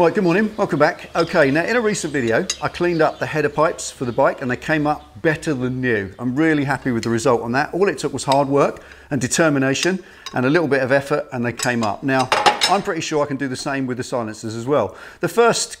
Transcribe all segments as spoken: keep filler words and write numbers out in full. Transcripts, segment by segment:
Right, good morning, welcome back. Okay, now in a recent video, I cleaned up the header pipes for the bike and they came up better than new. I'm really happy with the result on that. All it took was hard work and determination and a little bit of effort and they came up. Now, I'm pretty sure I can do the same with the silencers as well. The first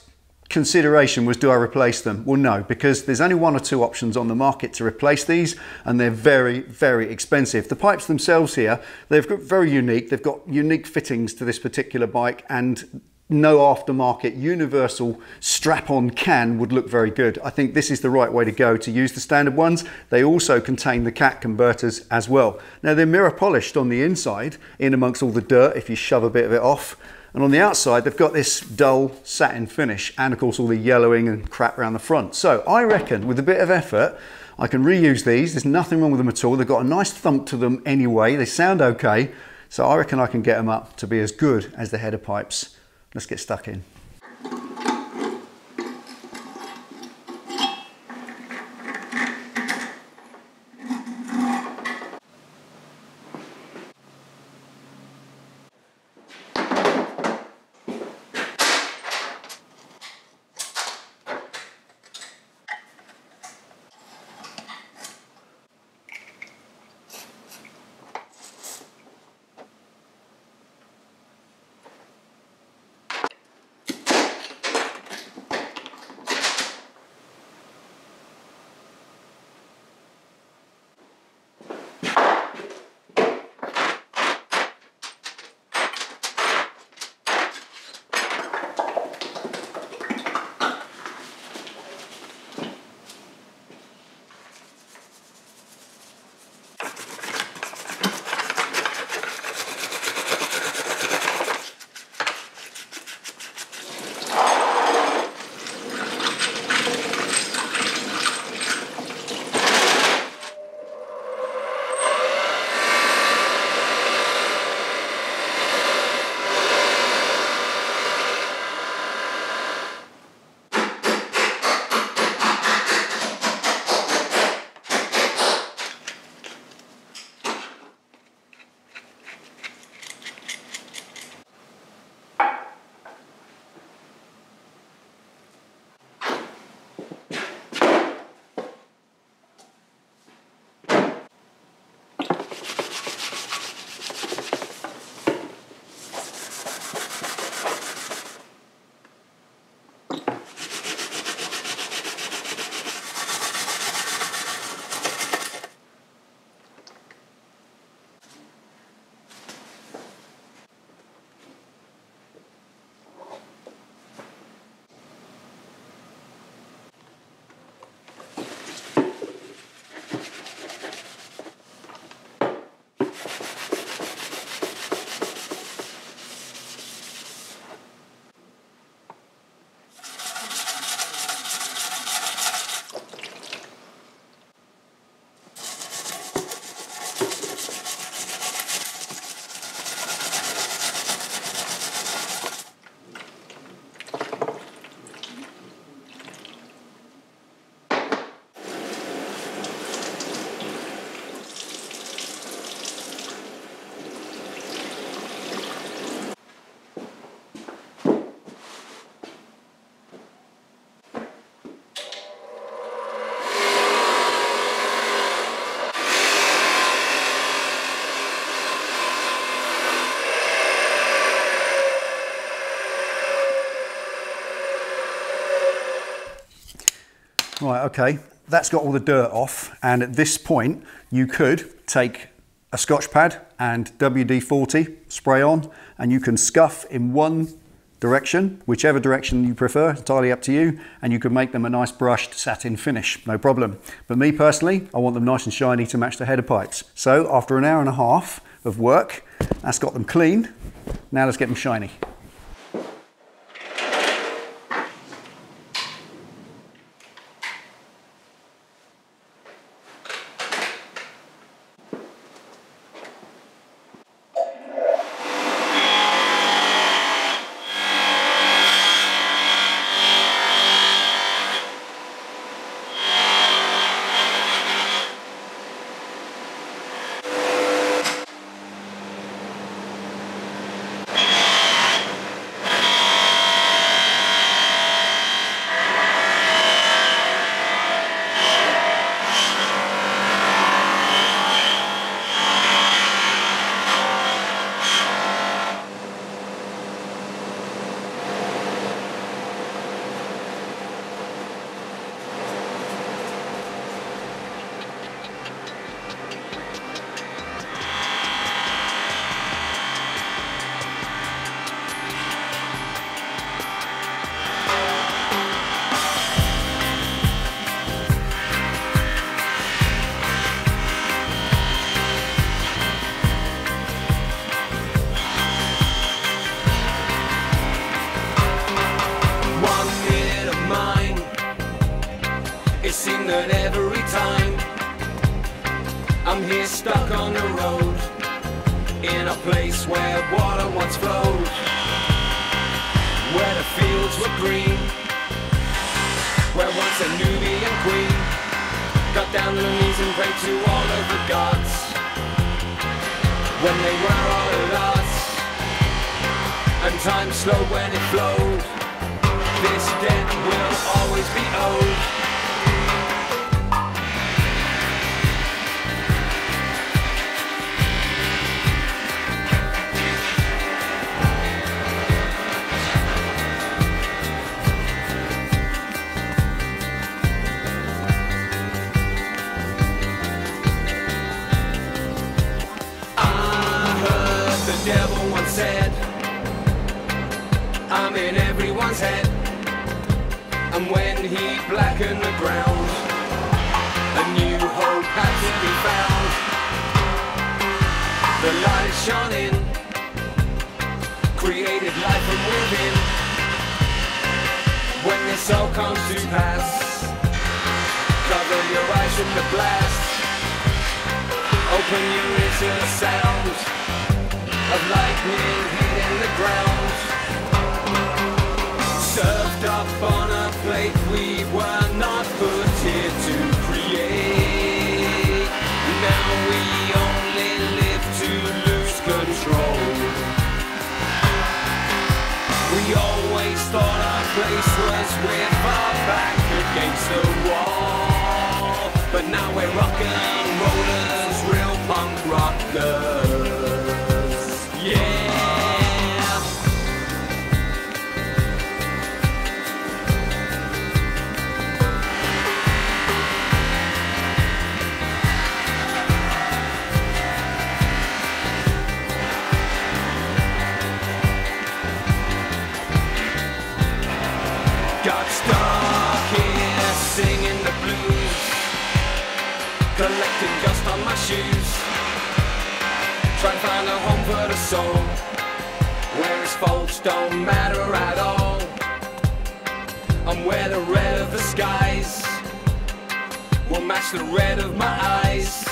consideration was, do I replace them? Well, no, because there's only one or two options on the market to replace these and they're very, very expensive. The pipes themselves here, they've got very unique, they've got unique fittings to this particular bike, and no aftermarket universal strap-on can would look very good. I think this is the right way to go, to use the standard ones. They also contain the cat converters as well. Now they're mirror polished on the inside in amongst all the dirt if you shove a bit of it off. And on the outside, they've got this dull satin finish and of course all the yellowing and crap around the front. So I reckon with a bit of effort, I can reuse these. There's nothing wrong with them at all. They've got a nice thump to them anyway. They sound okay. So I reckon I can get them up to be as good as the header pipes. Let's get stuck in. Right, okay, that's got all the dirt off, and at this point you could take a Scotch pad and W D forty spray on and you can scuff in one direction, whichever direction you prefer, entirely up to you, and you can make them a nice brushed satin finish, no problem. But me personally, I want them nice and shiny to match the header pipes. So after an hour and a half of work, that's got them clean. Now let's get them shiny. It seemed that every time I'm here stuck on the road, in a place where water once flowed, where the fields were green, where once a Nubian queen got down on her knees and prayed to all of the gods, when they were all at odds, and time slowed when it flowed. This debt will always be owed. The devil once said, I'm in everyone's head, and when he blackened the ground, a new hope had to be found. The light is shining, created life from within. When this all comes to pass, cover your eyes from the blast, open your ears to the sound of lightning hitting the ground. Served up on a plate we were not put here to create. Now we only live to lose control. We always thought our place was with our back against the wall, but now we're rock and rollers, real punk rockers. Got stuck here singing the blues, collecting dust on my shoes, trying to find a home for the soul, where its faults don't matter at all, and where the red of the skies will match the red of my eyes,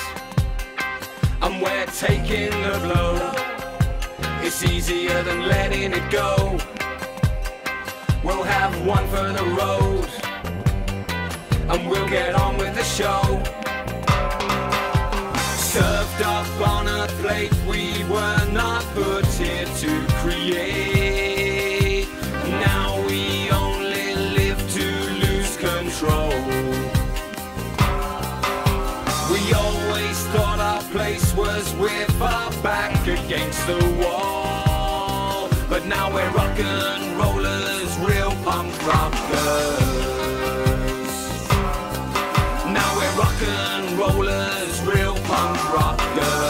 and where taking the blow is easier than letting it go. We'll have one for the road, and we'll get on with the show. Served up on a plate we were not put here to create. Now we only live to lose control. We always thought our place was with our back against the wall, but now we're rock and rollers, real punk rockers. Now we're rock and rollers, real punk rockers.